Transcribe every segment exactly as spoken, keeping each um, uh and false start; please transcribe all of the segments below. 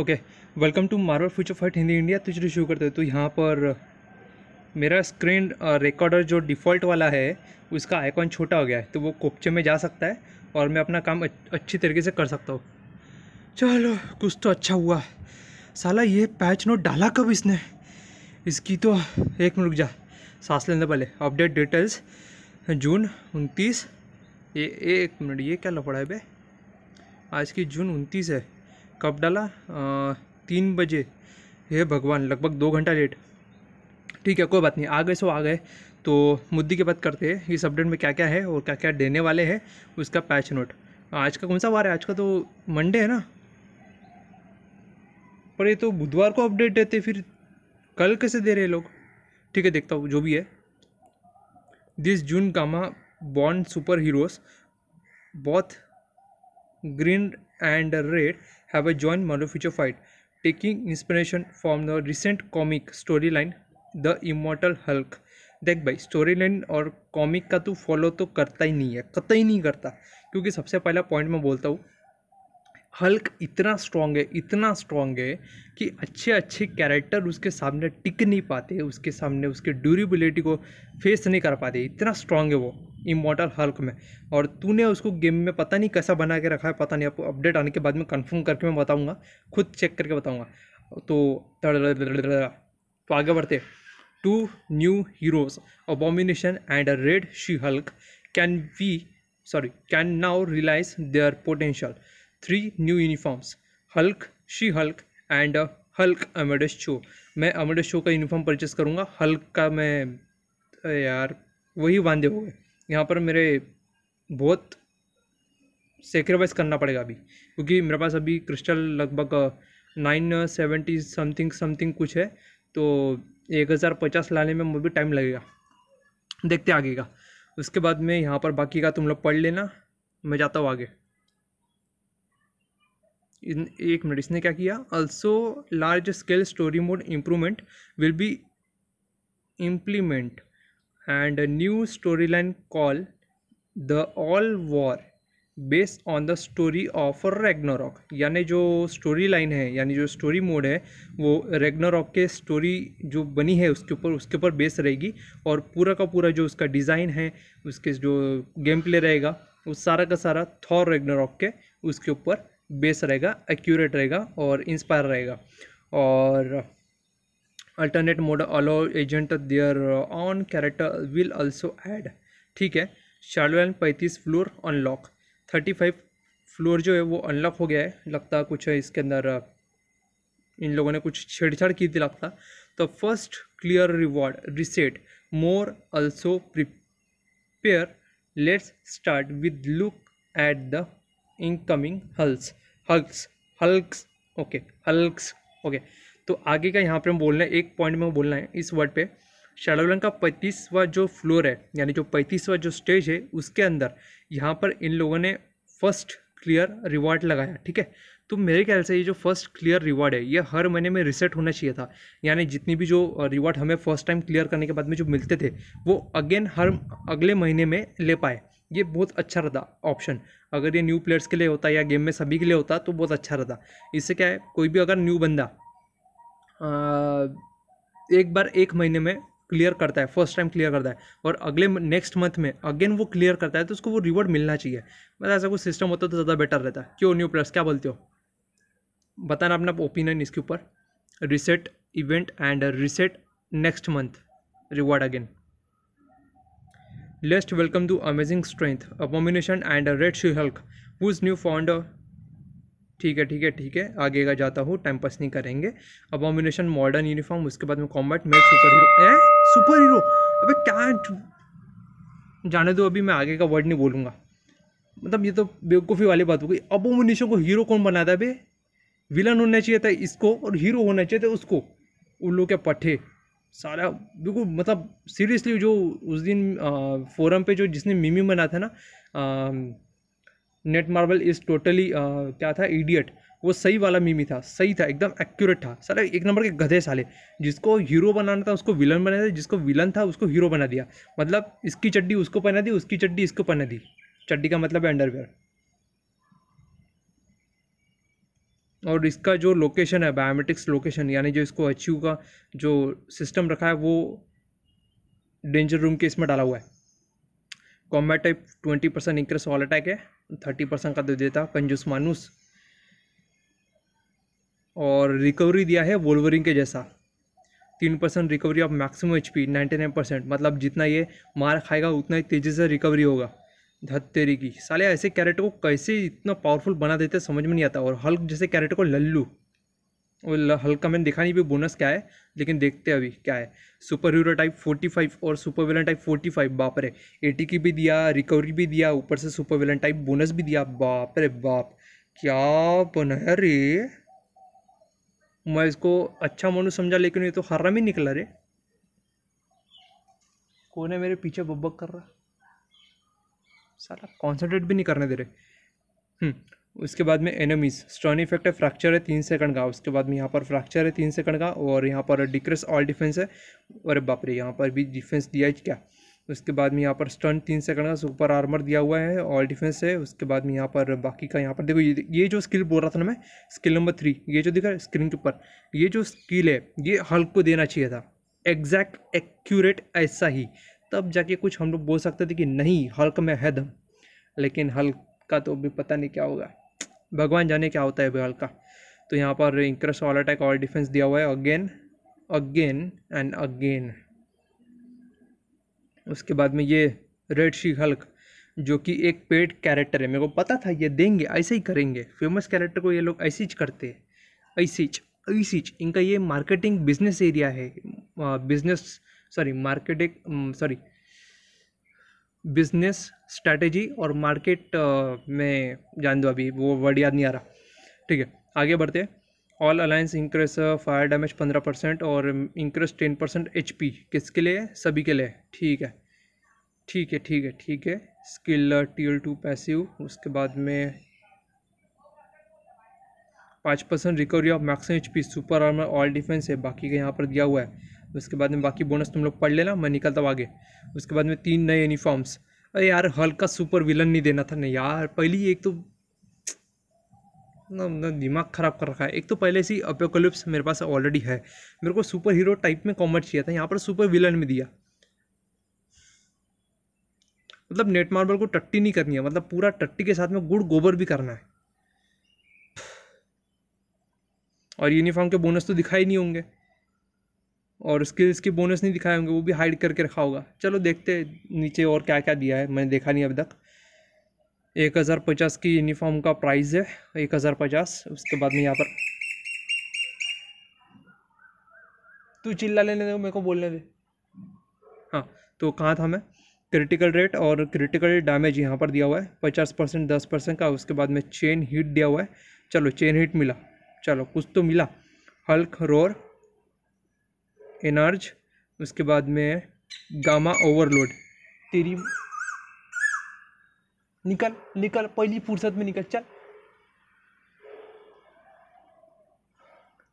Okay welcome to Marvel Future Fight Hindi India. तो चलिए शुरू करते हैं। तो यहाँ पर मेरा स्क्रीन रिकॉर्डर जो डिफ़ॉल्ट वाला है उसका आइकॉन छोटा हो गया है, तो वो कोपचे में जा सकता है और मैं अपना काम अच्छी तरीके से कर सकता हूँ। चलो कुछ तो अच्छा हुआ। साला ये पैच नोट डाला कब इसने? इसकी तो एक मिनट रुक जा, सांस लेने पहले। अपडेट डिटेल्स जून उनतीस ये एक मिनट, ये क्या लफड़ा है बे? आज की जून उनतीस है। कब डाला? आ, तीन बजे। हे भगवान, लगभग दो घंटा लेट। ठीक है, कोई बात नहीं, आ गए सो आ गए। तो मुद्दे की बात करते हैं। इस अपडेट में क्या क्या है और क्या क्या देने वाले हैं उसका पैच नोट। आज का कौन सा वार है? आज का तो मंडे है ना, पर ये तो बुधवार को अपडेट देते, फिर कल कैसे दे रहे लोग? ठीक है, देखता हूँ जो भी है। This June gamma bond super heroes both green and red have a joint Marvel Future Fight taking inspiration from the recent comic story line the Immortal Hulk. देख भाई, स्टोरी लाइन और कॉमिक का तू फॉलो तो करता ही नहीं है, कतई नहीं करता, क्योंकि सबसे पहला पॉइंट मैं बोलता हूँ, हल्क इतना स्ट्रॉन्ग है, इतना स्ट्रॉन्ग है कि अच्छे अच्छे कैरेक्टर उसके सामने टिक नहीं पाते, उसके सामने उसके ड्यूरेबिलिटी को फेस नहीं कर पाते, इतना स्ट्रॉन्ग है वो इमॉर्टल हल्क में। और तूने उसको गेम में पता नहीं कैसा बना के रखा है, पता नहीं, आपको अपडेट आने के बाद में कंफर्म करके मैं बताऊँगा, खुद चेक करके बताऊँगा। तो तो आगे बढ़ते। Two new heroes Abomination and Red She Hulk can we sorry can now realise their potential. Three new uniforms Hulk, She Hulk and Hulk Amadeus Cho. मैं अमेडेस चो का यूनिफॉर्म परचेस करूँगा, हल्क का मैं यार वही वांदे हो गए, यहाँ पर मेरे बहुत सेक्रीफाइस करना पड़ेगा अभी, क्योंकि मेरे पास अभी क्रिस्टल लगभग नाइन सेवेंटी समथिंग समथिंग कुछ है, तो एक हज़ार पचास लाने में मुझे टाइम लगेगा। देखते आगे का, उसके बाद में यहाँ पर बाकी का तुम लोग पढ़ लेना, मैं जाता हूँ आगे। इन एक मिनट, इसने क्या किया? Also large scale story mode improvement will be implement and new story line call the all war based on the story of Ragnarok. यानी जो स्टोरी लाइन है, यानी जो स्टोरी मोड है, वो रैग्नारॉक के स्टोरी जो बनी है उसके ऊपर उसके ऊपर बेस रहेगी, और पूरा का पूरा जो उसका डिज़ाइन है, उसके जो गेम प्ले रहेगा, वो सारा का सारा थॉर रैग्नारॉक के उसके ऊपर बेस रहेगा, एक्यूरेट रहेगा और इंस्पायर रहेगा। और alternate mode allow agent there on character will also add. ठीक है, शार्लवेल पैंतीस floor unlock, thirty five floor जो है वो अनलॉक हो गया है, लगता है कुछ है इसके अंदर, इन लोगों ने कुछ छेड़छाड़ की थी लगता। तो first clear reward reset more also prepare let's start with look at the incoming Hulks Hulks Hulks okay Hulk's okay. तो आगे का यहाँ पे हम बोलना है, एक पॉइंट में बोलना है इस वर्ड पे, शैडोलन का पैंतीसवा जो फ्लोर है, यानी जो पैंतीसवा जो स्टेज है, उसके अंदर यहाँ पर इन लोगों ने फर्स्ट क्लियर रिवॉर्ड लगाया। ठीक है, तो मेरे ख्याल से ये जो फर्स्ट क्लियर रिवॉर्ड है ये हर महीने में रिसेट होना चाहिए था, यानी जितनी भी जो रिवॉर्ड हमें फर्स्ट टाइम क्लियर करने के बाद में जो मिलते थे वो अगेन हर अगले महीने में ले पाए, ये बहुत अच्छा रहता ऑप्शन। अगर ये न्यू प्लेयर्स के लिए होता या गेम में सभी के लिए होता तो बहुत अच्छा रहता। इससे क्या है, कोई भी अगर न्यू बंदा आ, एक बार एक महीने में क्लियर करता है, फर्स्ट टाइम क्लियर करता है, और अगले नेक्स्ट मंथ में अगेन वो क्लियर करता है, तो उसको वो रिवॉर्ड मिलना चाहिए। मतलब ऐसा कुछ सिस्टम होता तो ज़्यादा बेटर रहता। क्यों न्यू प्लेयर्स, क्या बोलते हो? बताना अपना ओपिनियन इसके ऊपर। Reset event and reset next month reward again. लेस्ट welcome to amazing strength abomination and Red She Hulk whose new founder. ठीक है ठीक है ठीक है, आगे का जाता हूँ, टाइम पास नहीं करेंगे। अबोमिनेशन मॉडर्न यूनिफॉर्म, उसके बाद में combat match super hero. Super hero अबे क्या, जाने दो, अभी मैं आगे का वर्ड नहीं बोलूँगा। मतलब ये तो बेवकूफ़ी वाली बात हो गई। अबोमिनेशन को हीरो कौन बनाता है बे? विलन होना चाहिए था इसको और हीरो होना चाहिए था उसको। उल्लू के पट्टे सारा बिल्कुल, मतलब सीरियसली जो उस दिन आ, फोरम पे जो जिसने मीमी बना था ना, आ, नेट मार्वल इज़ टोटली क्या था, इडियट, वो सही वाला मीमी था, सही था, एकदम एक्यूरेट था। सारा एक नंबर के गधे साले, जिसको हीरो बनाना था उसको विलन बना दिया, जिसको विलन था उसको हीरो बना दिया। मतलब इसकी चड्डी उसको पहना दी, उसकी चड्डी इसको पहना दी। चड्डी का मतलब है अंडरवेयर। और इसका जो लोकेशन है, बायोमेटिक्स लोकेशन, यानी जो इसको अचीव का जो सिस्टम रखा है वो डेंजर रूम के इसमें डाला हुआ है। Combat type twenty percent increase all attack है, थर्टी परसेंट का दे देता कंजूस मानूस। और रिकवरी दिया है वोल्वरिन के जैसा, तीन percent recovery of maximum H P, ninety nine percent मतलब जितना ये मार खाएगा उतना ही तेज़ी से रिकवरी होगा। धत्तेरी की साले ऐसे कैरेक्टर को कैसे इतना पावरफुल बना देते समझ में नहीं आता। और हल्क जैसे कैरेक्टर को लल्लू, और हल्क का मैंने देखा नहीं भी बोनस क्या है, लेकिन देखते अभी क्या है। Super hero type forty five और super villain type forty five बाप रे, एटी की भी दिया, रिकवरी भी दिया, ऊपर से सुपर विलन टाइप बोनस भी दिया। बाप रे बाप क्या बनाया रे। मैं इसको अच्छा मनु समझा लेकिन ये तो हराम ही निकला रे। कौन है मेरे पीछे बब्बक कर रहा, साला कॉन्सेंट्रेट भी नहीं करने दे रहे। उसके बाद में एनिमीज स्टर्न इफेक्ट है, फ्रैक्चर है तीन सेकंड का। उसके बाद में यहाँ पर फ्रैक्चर है तीन सेकंड का, और यहाँ पर डिक्रेस ऑल डिफेंस है। अरे बाप रे यहाँ पर भी डिफेंस दिया है क्या। उसके बाद में यहाँ पर स्टर्न तीन सेकंड का, सुपर आर्मर दिया हुआ है, ऑल डिफेंस है। उसके बाद में यहाँ पर बाकी का यहाँ पर देखो, ये ये जो स्किल बोल रहा था ना मैं, स्किल नंबर थ्री, ये जो दिख रहा है स्क्रीन के ऊपर, ये जो स्किल है ये हल्क को देना चाहिए था एग्जैक्ट एक्यूरेट ऐसा ही, तब जाके कुछ हम लोग बोल सकते थे कि नहीं हल्क में है दम। लेकिन हल्क का तो भी पता नहीं क्या होगा, भगवान जाने क्या होता है भाई हल्क का। तो यहाँ पर increase all attack all defence दिया हुआ है अगेन अगेन एंड अगेन। उसके बाद में ये रेड शी हल्क जो कि एक पेड कैरेक्टर है, मेरे को पता था ये देंगे, ऐसे ही करेंगे फेमस कैरेक्टर को, ये लोग ऐसे ही करते हैं, ऐसे ही ऐसे ही इनका ये मार्केटिंग बिजनेस एरिया है, business sorry marketing sorry business strategy और मार्केट में जान दो, अभी वो वर्ड याद नहीं आ रहा। ठीक है आगे बढ़ते हैं। All alliance increase fire damage पंद्रह परसेंट और increase ten percent H P, किसके लिए, सभी के लिए। ठीक है ठीक है ठीक है ठीक है। स्किल टीएल टू पैसिव, उसके बाद में पाँच percent recovery of maximum H P, super armour all defence है, बाकी का यहाँ पर दिया हुआ है। उसके बाद में बाकी बोनस तुम लोग पढ़ लेना, मैं निकलता हूँ आगे। उसके बाद में तीन नए यूनिफॉर्म्स। अरे यार हल्क का सुपर विलन नहीं देना था ना यार, पहली एक तो ना, ना दिमाग ख़राब कर रखा है। एक तो पहले से ही एपोकलिप्स मेरे पास ऑलरेडी है, मेरे को सुपर हीरो टाइप में कॉम्बैट चाहिए था, यहाँ पर सुपर विलन में दिया। मतलब नेट मार्बल को टट्टी नहीं करनी है, मतलब पूरा टट्टी के साथ में गुड़ गोबर भी करना है। और यूनिफॉर्म के बोनस तो दिखाई नहीं होंगे, और स्किल्स के बोनस नहीं दिखाए होंगे, वो भी हाइड करके रखा होगा। चलो देखते नीचे और क्या क्या दिया है, मैंने देखा नहीं अभी तक। एक हज़ार पचास की यूनिफॉर्म का प्राइस है, एक हज़ार पचास। उसके बाद में यहाँ पर तू चिल्ला लेने दे, मेरे को बोलने दे। हाँ तो कहाँ था मैं, क्रिटिकल रेट और क्रिटिकल डैमेज यहाँ पर दिया हुआ है पचास परसेंट दस परसेंट का। उसके बाद में चेन हीट दिया हुआ है, चलो चेन हीट मिला, चलो कुछ तो मिला। हल्क रोर एनर्ज, उसके बाद में गामा ओवरलोड। तेरी निकल निकल पहली फुर्सत में निकल चल।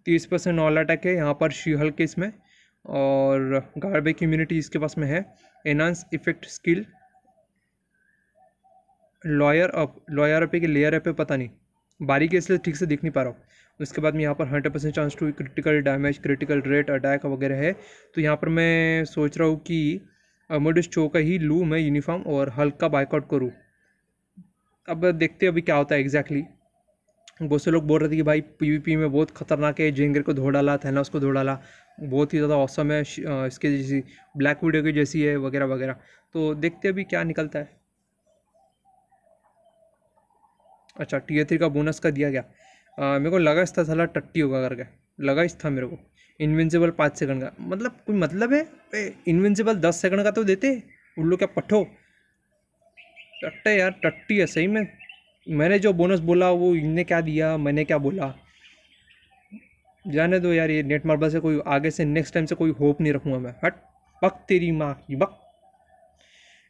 तीस परसेंट ऑल अटैक है यहाँ पर शी हल्क के इसमें, और गार्बेज इम्यूनिटी इसके पास में है। Enhance effect skill lawyer up, lawyer up के लेयर अप है पता नहीं, बारीक है इसलिए ठीक से दिख नहीं पा रहा हूँ। उसके बाद में यहाँ पर hundred percent chance to critical damage, critical rate attack वगैरह है। तो यहाँ पर मैं सोच रहा हूँ कि अमोडस चो का ही लूँ मैं यूनिफॉर्म और हल्क का बाइकआउट करूँ। अब देखते अभी क्या होता है एग्जैक्टली। बहुत से लोग बोल रहे थे कि भाई पीवीपी में बहुत खतरनाक है, जेंगर को धो डाला, थैनोस को धो डाला, बहुत ही ज़्यादा औसम है, इसके जैसी ब्लैक विडो की जैसी है वगैरह वगैरह। तो देखते अभी क्या निकलता है। अच्छा टी ए थ्री का बोनस का दिया गया, आ, मेरे को लगा इस था साला टट्टी होगा करके, लगा इस था मेरे को। इन्विंसिबल पाँच सेकंड का, मतलब कोई मतलब है, इन्विंसिबल दस सेकंड का तो देते उल्लू क्या पट्ठो। टट्टे यार टट्टी है सही में। मैंने जो बोनस बोला वो इनने क्या दिया, मैंने क्या बोला, जाने दो यार। ये नेट मार्बल से कोई आगे से नेक्स्ट टाइम से कोई होप नहीं रखूँगा मैं। हट बक तेरी माँ की बक।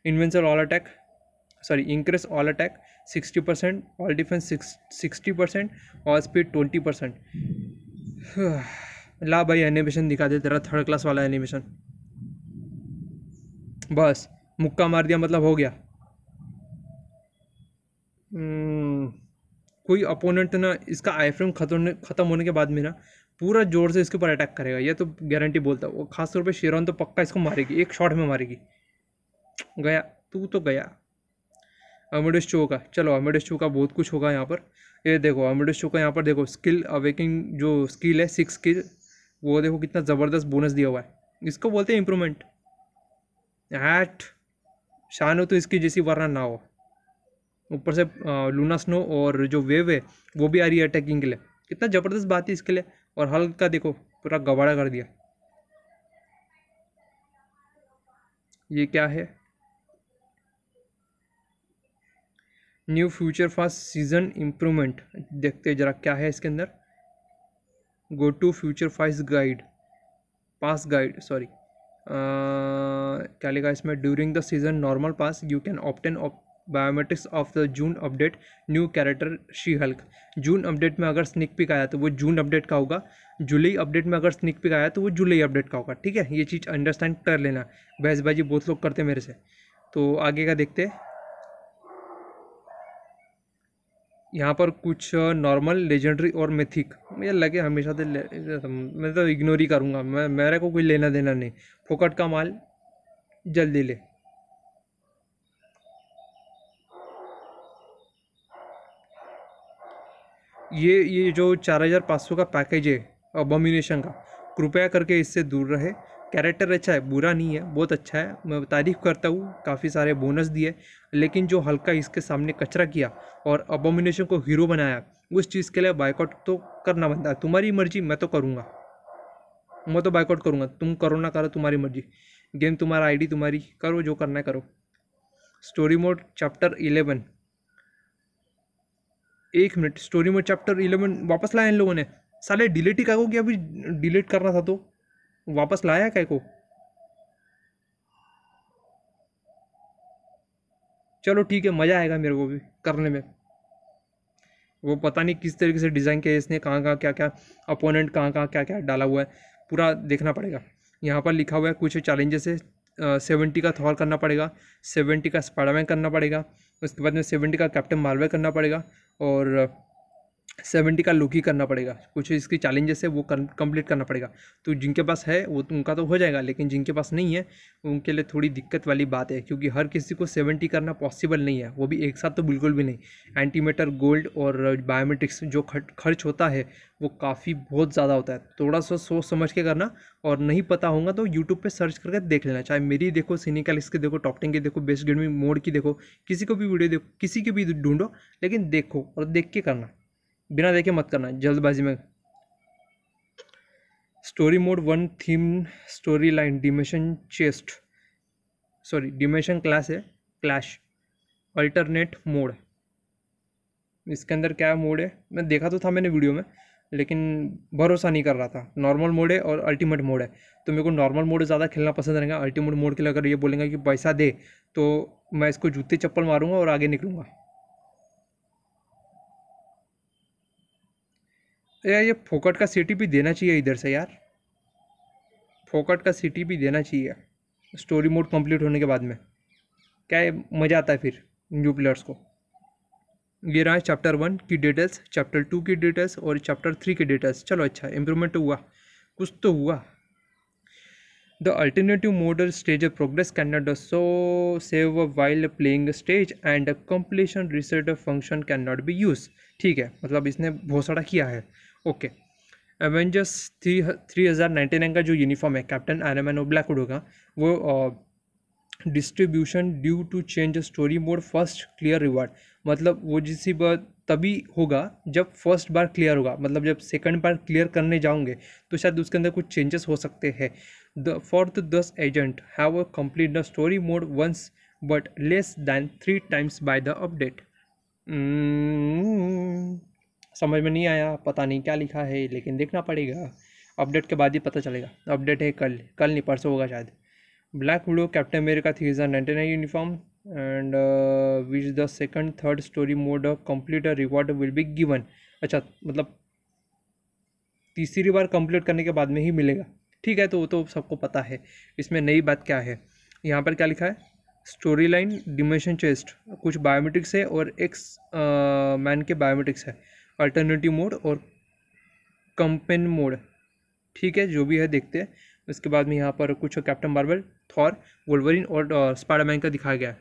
इन्वेंसर all attack sorry increase all attack sixty percent, all defence sixty percent और स्पीड ट्वेंटी परसेंट। ला भाई एनिमेशन दिखा दे तेरा थर्ड क्लास वाला एनिमेशन। बस मुक्का मार दिया मतलब हो गया। कोई अपोनेंट ना इसका आई फ्रेम खत्म खत्म होने के बाद में ना पूरा जोर से इसके ऊपर अटैक करेगा, यह तो गारंटी बोलता हूँ। खासतौर पे शेरॉन तो पक्का इसको मारेगी, एक शॉट में मारेगी। गया तू तो गया। अमेडियस चो का, चलो अमेडियस चो का बहुत कुछ होगा यहाँ पर। ये देखो अमेडियस चो का यहाँ पर देखो स्किल अवेकिंग जो स्किल है सिक्स स्किल, वो देखो कितना ज़बरदस्त बोनस दिया हुआ है। इसको बोलते हैं इम्प्रूवमेंट। हैट शान हो तो इसकी जैसी वरना ना हो। ऊपर से लूना स्नो और जो वेव है वो भी आ रही है अटैकिंग के लिए, कितना ज़बरदस्त बात है इसके लिए। और हल्क का देखो पूरा गवाड़ा कर दिया। ये क्या है, new future fast season improvement, देखते हैं जरा क्या है इसके अंदर। Go to future fast guide pass guide sorry क्या लिखा इसमें, during the season normal pass you can obtain biometrics of the June update new character She Hulk. June update में अगर स्निक पिक आया तो वो जून अपडेट का होगा, जुलाई अपडेट में अगर स्निक पिक आया तो वो जुलाई अपडेट का होगा। ठीक है, ये चीज़ अंडरस्टैंड कर लेना, बहसबाजी बहुत लोग करते हैं मेरे से। तो आगे का देखते हैं। यहाँ पर कुछ नॉर्मल लेजेंडरी और मिथिक, मुझे लगे हमेशा तो मैं तो इग्नोर ही करूँगा, मैं मेरे को कोई लेना देना नहीं। फोकट का माल जल्दी ले। ये ये जो चार हज़ार पाँच सौ का पैकेज है अबोमिनेशन का, कृपया करके इससे दूर रहे। कैरेक्टर अच्छा है, बुरा नहीं है, बहुत अच्छा है, मैं तारीफ़ करता हूँ। काफ़ी सारे बोनस दिए, लेकिन जो हल्का इसके सामने कचरा किया और अबोमिनेशन को हीरो बनाया, उस चीज़ के लिए बायकॉट तो करना बनता है। तुम्हारी मर्जी, मैं तो करूँगा, मैं तो बायकॉट करूँगा। तुम करो ना करो, तुम्हारी मर्जी। गेम तुम्हारा, आई डी तुम्हारी, करो जो करना है करो। स्टोरी मोड चैप्टर इलेवन, एक मिनट, स्टोरी मोड चैप्टर इलेवन वापस लाया इन लोगों ने। साले डिलीट ही का को, कि अभी डिलीट करना था तो वापस लाया क्या को। चलो ठीक है, मज़ा आएगा मेरे को भी करने में। वो पता नहीं किस तरीके से डिज़ाइन किया इसने, कहाँ कहाँ क्या क्या अपोनेंट कहाँ कहाँ क्या क्या डाला हुआ है, पूरा देखना पड़ेगा। यहाँ पर लिखा हुआ है कुछ चैलेंजेस है, सेवेंटी का थॉर करना पड़ेगा, सेवेंटी का स्पाइडरमैन करना पड़ेगा, उसके बाद में सेवेंटी का कैप्टन मार्वल करना पड़ेगा और सेवेंटी का लोकी करना पड़ेगा। कुछ इसकी चैलेंजेस है वो कंप्लीट करना पड़ेगा। तो जिनके पास है वो उनका तो हो जाएगा, लेकिन जिनके पास नहीं है उनके लिए थोड़ी दिक्कत वाली बात है, क्योंकि हर किसी को सेवेंटी करना पॉसिबल नहीं है, वो भी एक साथ तो बिल्कुल भी नहीं। एंटीमेटर गोल्ड और बायोमेट्रिक्स जो खर्च होता है वो काफ़ी बहुत ज़्यादा होता है, थोड़ा सा सोच समझ के करना। और नहीं पता होगा तो यूट्यूब पे सर्च करके देख लेना, चाहे मेरी देखो, सीनिकल इसके देखो, टॉपटिंग के देखो, बेस्ट गेमिंग मोड की देखो, किसी को भी वीडियो देखो, किसी की भी ढूंढो, लेकिन देखो और देख के करना, बिना देखे मत करना जल्दबाजी में। Story mode one theme story line dimension chest sorry dimension class है क्लैश अल्टरनेट मोड। इसके अंदर क्या मोड है मैं देखा तो था मैंने वीडियो में, लेकिन भरोसा नहीं कर रहा था। नॉर्मल मोड है और अल्टीमेट मोड है, तो मेरे को नॉर्मल मोड ज़्यादा खेलना पसंद रहेगा। अल्टीमेट मोड के लिए अगर ये बोलेंगे कि पैसा दे तो मैं इसको जूते चप्पल मारूंगा और आगे निकलूँगा। यार ये फोकट का सिटी भी देना चाहिए इधर से, यार फोकट का सिटी भी देना चाहिए स्टोरी मोड कंप्लीट होने के बाद में। क्या है, मज़ा आता है फिर न्यू प्लेयर्स को। ये रहा चैप्टर वन की डिटेल्स, चैप्टर टू की डिटेल्स और चैप्टर थ्री की डिटेल्स। चलो अच्छा, इम्प्रूवमेंट तो हुआ, कुछ तो हुआ। The alternative model stage progress can not so save while playing stage and completion reset function can not be use. ठीक है, मतलब इसने बहुत सारा किया है। ओके, एवेंजर्स थ्री थ्री हज़ार नाइन्टी नाइन का जो यूनिफॉर्म है कैप्टन आयरन मैन और ब्लैक विडो का, वो distribution due to change story mode first clear reward, मतलब वो जिसी बात तभी होगा जब फर्स्ट बार क्लियर होगा, मतलब जब सेकंड बार क्लियर करने जाओगे तो शायद उसके अंदर कुछ चेंजेस हो सकते हैं। द फॉर द दस agent have complete the story mode once but less than three times by the update. समझ में नहीं आया, पता नहीं क्या लिखा है, लेकिन देखना पड़ेगा, अपडेट के बाद ही पता चलेगा। अपडेट है कल, कल नहीं परसों होगा शायद। Black Widow Captain America three हज़ार ninety nine uniform and which the second third story mode complete reward will be given. अच्छा, मतलब तीसरी बार कंप्लीट करने के बाद में ही मिलेगा। ठीक है, तो वो तो सबको पता है। इसमें नई बात क्या है, यहाँ पर क्या लिखा है, स्टोरी लाइन डिमेंशन चेस्ट, कुछ बायोमेट्रिक्स है और एक्स मैन के बायोमेट्रिक्स है, अल्टरनेटिव मोड और कंपेन मोड, ठीक है, जो भी है देखते हैं। उसके बाद में यहाँ पर कुछ कैप्टन मार्वल, थॉर, वोल्वरिन और स्पाइडरमैन का दिखाया गया है।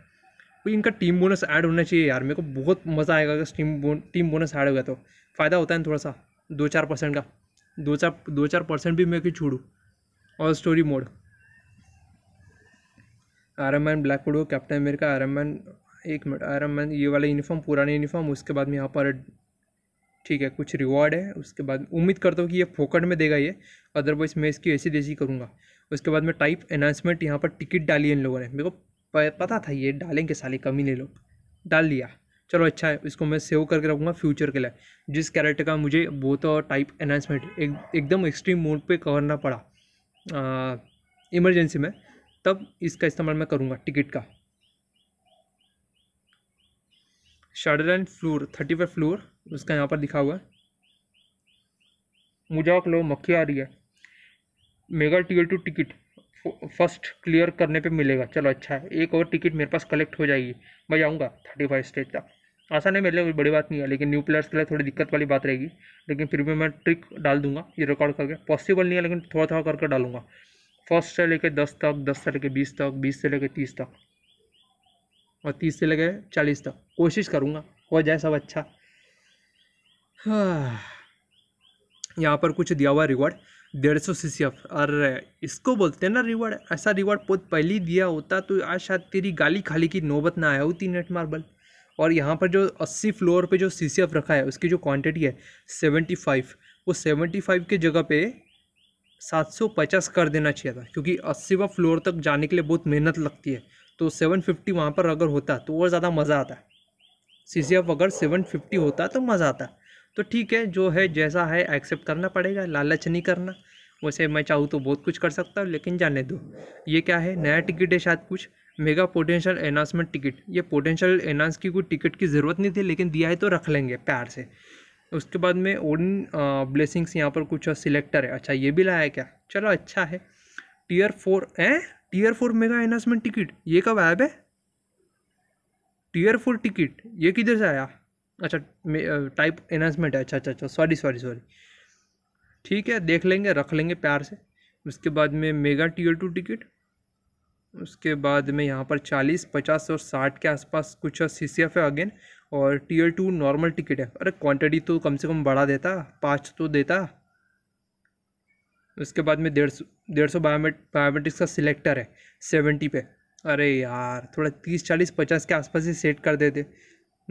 तो इनका टीम बोनस ऐड होना चाहिए यार, मेरे को बहुत मज़ा आएगा अगर टीम बोन टीम बोनस ऐड हो गया तो फ़ायदा होता है थोड़ा सा, दो चार परसेंट का, दो चार दो चार परसेंट भी मैं क्यों छोड़ूँ। और story mode Iron Man, Black Widow, Captain America, Iron Man, एक मिनट, आयरन मैन ये वाला यूनिफॉर्म, पुराने यूनिफॉर्म। उसके बाद में यहाँ पर ठीक है कुछ रिवॉर्ड है। उसके बाद उम्मीद करता हूँ कि ये फोकट में देगा ये, अदरवाइज मैं इसकी ऐसी देसी करूँगा। उसके बाद में टाइप अनाउंसमेंट, यहाँ पर टिकट डाली इन लोगों ने, मेरे को पता था ये डालेंगे साले कमी नहीं, लोग डाल दिया, चलो अच्छा है। इसको मैं सेव करके रखूँगा फ्यूचर के लिए, जिस कैरेक्टर का मुझे बहुत टाइप अनाउंसमेंट एक, एकदम एक्सट्रीम मोड पर करना पड़ा इमरजेंसी में, तब इसका इस्तेमाल मैं करूँगा टिकट का। Shadowland floor thirty five floor उसका यहाँ पर दिखा हुआ है। मुझाक लो मक्खी आ रही है। Mega tier two ticket first clear करने पे मिलेगा, चलो अच्छा है, एक और टिकट मेरे पास कलेक्ट हो जाएगी, मैं जाऊँगा थर्टी फाइव स्टेज तक। आसान है मेरे लिए, कोई बड़ी बात नहीं है, लेकिन न्यू प्लेयर्स के लिए थोड़ी दिक्कत वाली बात रहेगी, लेकिन फिर भी मैं ट्रिक डाल दूँगा ये रिकॉर्ड करके। पॉसिबल नहीं है लेकिन थोड़ा थोड़ा करके डालूंगा, फर्स्ट से लेकर दस तक, दस से लेकर बीस तक, बीस से लेकर तीस तक और तीस से लेकर चालीस तक कोशिश करूँगा, हो जाए सब अच्छा। हाँ। यहाँ पर कुछ दिया हुआ रिवॉर्ड डेढ़ सौ सी सी एफ, अरे इसको बोलते हैं ना रिवॉर्ड, ऐसा रिवॉर्ड बहुत पहले ही दिया होता तो आज शायद तेरी गाली खाली की नौबत ना आया होती नेट मार्बल। और यहाँ पर जो अस्सी फ्लोर पे जो सी सी एफ रखा है उसकी जो क्वांटिटी है सेवेंटी फाइव, वो सेवेंटी फाइव के जगह पे सात सौ पचास कर देना चाहिए था, क्योंकि अस्सीवा फ्लोर तक जाने के लिए बहुत मेहनत लगती है, तो सेवन फिफ्टी वहाँ पर अगर होता तो और ज़्यादा मज़ा आता। सी सी एफ अगर सेवन फिफ्टी होता तो मज़ा आता। तो ठीक है, जो है जैसा है एक्सेप्ट करना पड़ेगा, लालच नहीं करना। वैसे मैं चाहूँ तो बहुत कुछ कर सकता हूँ, लेकिन जाने दो। ये क्या है, नया टिकट है शायद कुछ, मेगा पोटेंशियल एनाउंसमेंट टिकट। ये पोटेंशियल एनाउंस की कोई टिकट की ज़रूरत नहीं थी, लेकिन दिया है तो रख लेंगे प्यार से। उसके बाद में ओडन ब्लेसिंग्स, यहाँ पर कुछ सिलेक्टर है, अच्छा ये भी लाया क्या, चलो अच्छा है। टीयर फोर है, tier four mega announcement ticket, ये कब आया बे टीयर फोर टिकट, ये किधर से आया, अच्छा टाइप एनाउंसमेंट है, अच्छा अच्छा अच्छा सॉरी सॉरी सॉरी ठीक है, देख लेंगे रख लेंगे प्यार से। उसके बाद में मेगा टीयर टू टिकट, उसके बाद में यहाँ पर चालीस, पचास और साठ के आसपास कुछ सी सी एफ है अगेन, और टीयर टू नॉर्मल टिकट है। अरे क्वांटिटी तो कम से कम बढ़ा देता, पाँच तो देता। उसके बाद में डेढ़ सौ डेढ़ सौ बायोमेट बायोमेट्रिक्स का सिलेक्टर है सेवेंटी पे, अरे यार थोड़ा तीस चालीस पचास के आसपास ही सेट कर देते,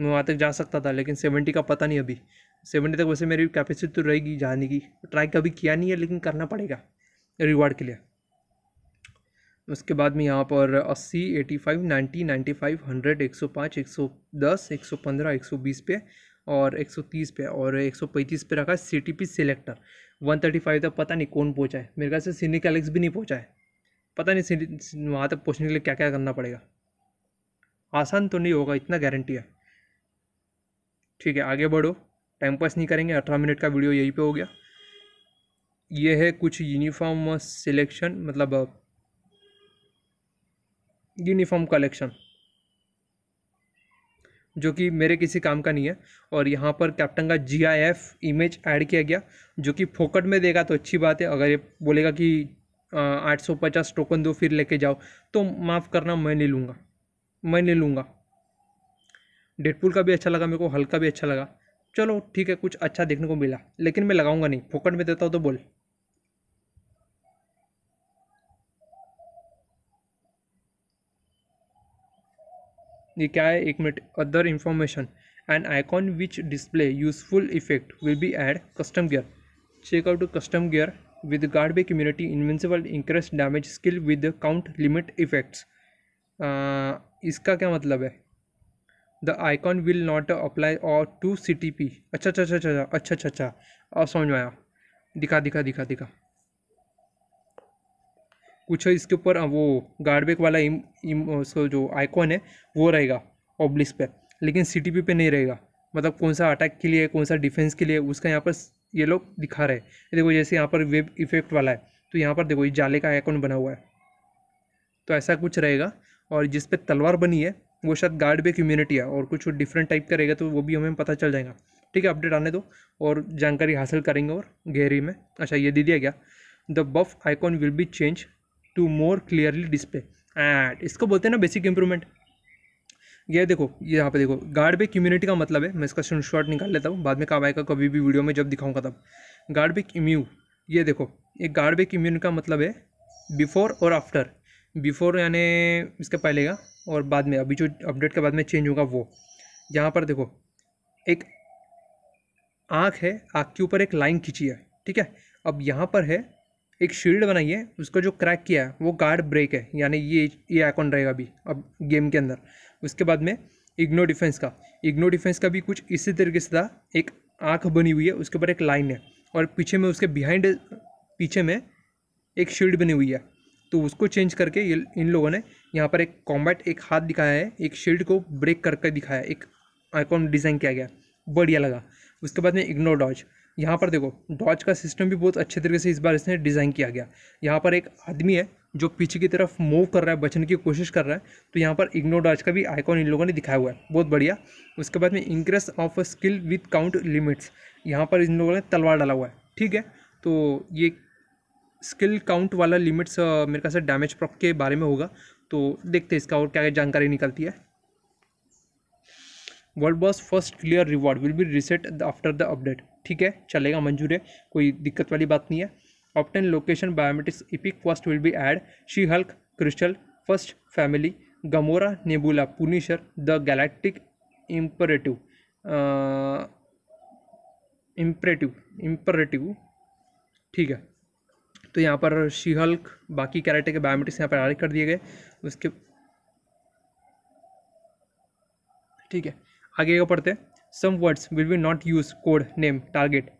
मैं वहाँ तक जा सकता था, लेकिन सेवेंटी का पता नहीं अभी, सेवेंटी तक वैसे मेरी कैपेसिटी तो रहेगी जाने की, ट्राई कभी किया नहीं है लेकिन करना पड़ेगा रिवार्ड के लिए। उसके बाद में यहाँ पर अस्सी, पचासी, नब्बे, पचानवे, सौ, एक सौ पाँच, एक सौ दस, एक सौ पंद्रह, एक सौ बीस पे और एक सौ तीस पे और एक सौ पैंतीस पे रखा है सी टी पी सिलेक्टर। एक सौ पैंतीस तक पता नहीं कौन पहुँचा है, मेरे ख्याल से सीनिक एलेक्स भी नहीं पहुँचा है, पता नहीं वहाँ तक पहुँचने के लिए क्या क्या करना पड़ेगा, आसान तो नहीं होगा इतना गारंटी है। ठीक है आगे बढ़ो, टाइम पास नहीं करेंगे, अठारह मिनट का वीडियो यहीं पे हो गया। ये है कुछ यूनिफॉर्म सिलेक्शन, मतलब यूनिफॉर्म कलेक्शन, जो कि मेरे किसी काम का नहीं है। और यहाँ पर कैप्टन का G I F image add किया गया, जो कि फोकट में देगा तो अच्छी बात है, अगर ये बोलेगा कि आठ सौ पचास टोकन दो फिर लेके जाओ तो माफ़ करना मैं नहीं लूँगा, मैं नहीं लूँगा। डेडपूल का भी अच्छा लगा मेरे को, हल्क का भी अच्छा लगा, चलो ठीक है कुछ अच्छा देखने को मिला, लेकिन मैं लगाऊंगा नहीं, फोकट में देता हूँ तो बोल। ये क्या है, एक मिनट, other information and icon which display useful effect will be add custom gear, check out custom gear with guard bay community invincible increase damage skill with count limit effects. इसका क्या मतलब है, the icon will not apply और to C T P, अच्छा अच्छा अच्छा अच्छा अच्छा अच्छा अच्छा और समझ में आया, दिखा दिखा दिखा दिखा कुछ इसके ऊपर वो गार्डबैक वाला इम, इम, उसको जो आइकॉन है वो रहेगा ऑब्लिक्स पे, लेकिन सी टी पी पे नहीं रहेगा, मतलब कौन सा अटैक के लिए कौन सा डिफेंस के लिए उसका यहाँ पर ये लोग दिखा रहे हैं। देखो जैसे यहाँ पर वेब इफेक्ट वाला है तो यहाँ पर देखो ये जाले का आइकॉन बना हुआ है, तो ऐसा कुछ रहेगा। और जिस पे तलवार बनी है वो शायद गार्ड पे कम्युनिटी है और कुछ डिफरेंट टाइप का रहेगा तो वो भी हमें पता चल जाएगा। ठीक है, अपडेट आने दो और जानकारी हासिल करेंगे और गहरी में। अच्छा, ये दे दिया गया the buff icon will be change to more clearly display and, इसको बोलते हैं ना बेसिक इंप्रूवमेंट। ये देखो, ये यहाँ पे देखो गार्ड बे कम्युनिटी का मतलब है, मैं इसका शॉर्ट निकाल लेता हूँ, बाद में कब आएगा कभी भी वीडियो में जब दिखाऊंगा तब। गार्ड बे इम्यू, ये देखो ये गार्ड बे इम्यून का मतलब है बिफोर और आफ्टर। बिफोर यानी इसके पहले का और बाद में, अभी जो अपडेट के बाद में चेंज होगा वो। यहाँ पर देखो एक आँख है, आँख के ऊपर एक लाइन खींची है। ठीक है, अब यहाँ पर है एक शील्ड बनाई है, उसको जो क्रैक किया है वो गार्ड ब्रेक है, यानी ये ये आइकॉन रहेगा अभी अब गेम के अंदर। उसके बाद में इग्नो डिफेंस का, इग्नो डिफेंस का भी कुछ इसी तरीके से था, एक आँख बनी हुई है उसके ऊपर एक लाइन है और पीछे में उसके बिहाइंड पीछे में एक शील्ड बनी हुई है, तो उसको चेंज करके ये इन लोगों ने यहाँ पर एक कॉम्बैट, एक हाथ दिखाया है, एक शील्ड को ब्रेक करके दिखाया, एक आइकॉन डिज़ाइन किया गया, बढ़िया लगा। उसके बाद में इग्नो डॉज, यहाँ पर देखो डॉज का सिस्टम भी बहुत अच्छे तरीके से इस बार इसने डिज़ाइन किया गया। यहाँ पर एक आदमी है जो पीछे की तरफ मूव कर रहा है, बचने की कोशिश कर रहा है, तो यहाँ पर इग्नो डॉज का भी आइकॉन इन लोगों ने दिखाया हुआ है, बहुत बढ़िया। उसके बाद में increase of skill with count limits, यहाँ पर इन लोगों ने तलवार डाला हुआ है। ठीक है, तो ये स्किल काउंट वाला लिमिट्स मेरे ख्याल से डैमेज प्रॉक के बारे में होगा, तो देखते हैं इसका और क्या क्या जानकारी निकलती है। World boss first clear reward will be reset after the update, ठीक है चलेगा, मंजूर है, कोई दिक्कत वाली बात नहीं है। Obtain location biometrics epic first will be add She Hulk crystal first family Gamora Nebula Punisher the galactic imperative imperative imperative ठीक है, तो यहाँ पर शी हल्क बाकी कैरेक्टर के बायोमेट्रिक्स यहाँ पर ऐड कर दिए गए। उसके ठीक है, आगे का पढ़ते हैं। Some words will be not use code name target,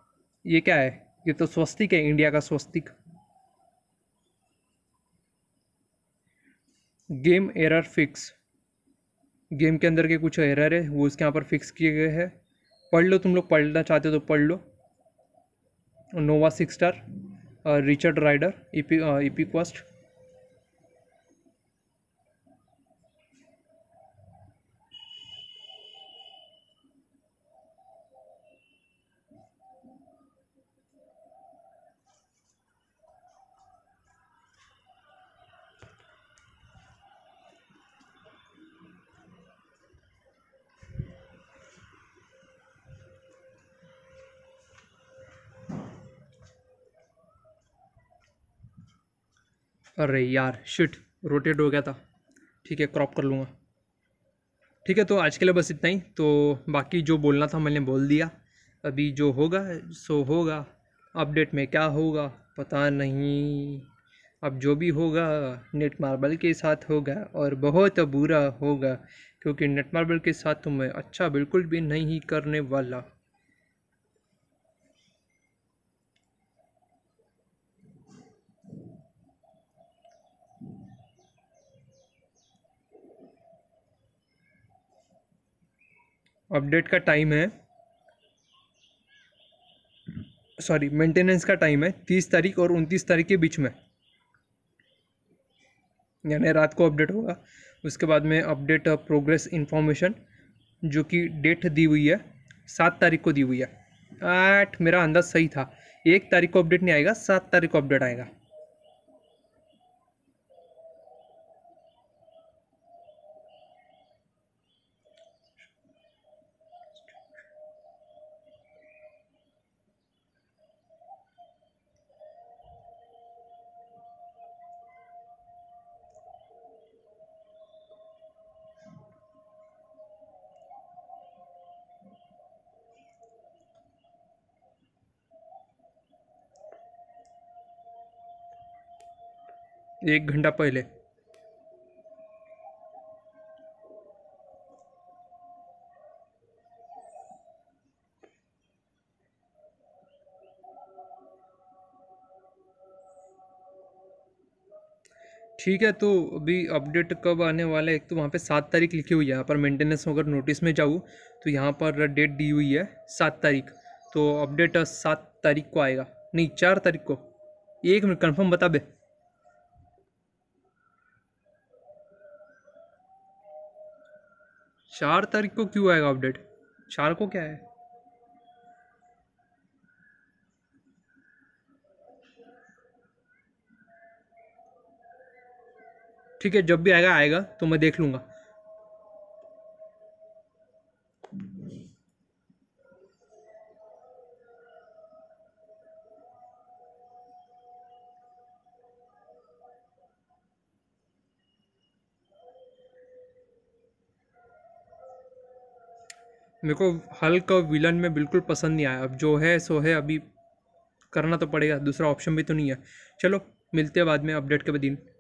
ये क्या है, ये तो स्वस्तिक है, इंडिया का स्वस्तिक। गेम एरर फिक्स, गेम के अंदर के कुछ एरर है वो उसके यहाँ पर फिक्स किए गए हैं, पढ़ लो तुम लोग, पढ़ना चाहते हो तो पढ़ लो। Nova six star Richard Rider EP EP quest अरे यार शिट, रोटेट हो गया था, ठीक है क्रॉप कर लूँगा। ठीक है, तो आज के लिए बस इतना ही, तो बाकी जो बोलना था मैंने बोल दिया, अभी जो होगा सो होगा, अपडेट में क्या होगा पता नहीं, अब जो भी होगा नेट मार्बल के साथ होगा और बहुत बुरा होगा, क्योंकि नेट मार्बल के साथ तो मैं अच्छा बिल्कुल भी नहीं करने वाला। अपडेट का टाइम है, सॉरी मेंटेनेंस का टाइम है तीस तारीख और उनतीस तारीख के बीच में, यानी रात को अपडेट होगा। उसके बाद में अपडेट प्रोग्रेस इन्फॉर्मेशन जो कि डेट दी हुई है सात तारीख को दी हुई है, आठ मेरा अंदाज सही था, एक तारीख को अपडेट नहीं आएगा, सात तारीख को अपडेट आएगा। एक घंटा पहले ठीक है, तो अभी अपडेट कब आने वाला है, एक तो वहाँ पे सात तारीख लिखी हुई है, यहाँ पर मेंटेनेंस अगर नोटिस में जाऊँ तो यहाँ पर डेट दी हुई है सात तारीख, तो अपडेट सात तारीख को आएगा, नहीं चार तारीख को, एक मिनट कंफर्म बता बे। चार तारीख को क्यों आएगा अपडेट? चार को क्या है? ठीक है, जब भी आएगा आएगा तो मैं देख लूंगा। मेरे को हल्क और विलन में बिल्कुल पसंद नहीं आया। अब जो है सो है, अभी करना तो पड़ेगा, दूसरा ऑप्शन भी तो नहीं है। चलो मिलते हैं बाद में अपडेट के दिन।